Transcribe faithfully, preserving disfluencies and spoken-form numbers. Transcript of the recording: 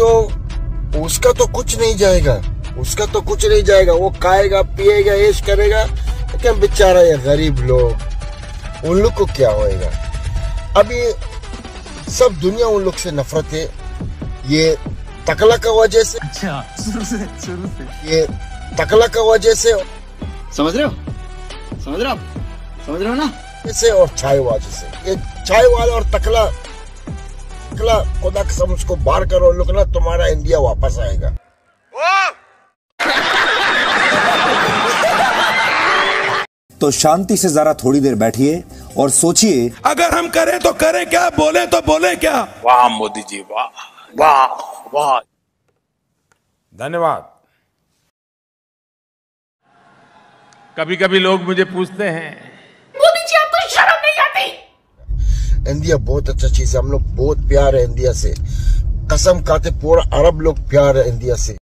तो उसका तो कुछ नहीं जाएगा, उसका तो कुछ नहीं जाएगा, वो खाएगा पिएगा ऐश करेगा, लेकिन बेचारा ये गरीब लोग उन लोग को क्या होएगा। अभी सब दुनिया उन लोग से नफरत है, ये तकला का वजह से, अच्छा शुरू से शुरू से ये तकला का वजह से, समझ रहे हो समझ रहे हो समझ रहे हो ना, इससे और चाय वाले से, ये चाय वाला और तकला तकला खुदा कसम उसको बाहर करो लोग ना, तुम्हारा इंडिया वापस आएगा। तो शांति से जरा थोड़ी देर बैठिए और सोचिए, अगर हम करें तो करें क्या, बोले तो बोले क्या। वाह मोदी जी, वाह वाह वाह, धन्यवाद। कभी कभी लोग मुझे पूछते हैं, मोदी जी आपको शर्म नहीं आती? इंडिया बहुत अच्छा चीज है, हम लोग बहुत प्यार है इंडिया से, कसम खाते पूरा अरब लोग प्यार है इंडिया से।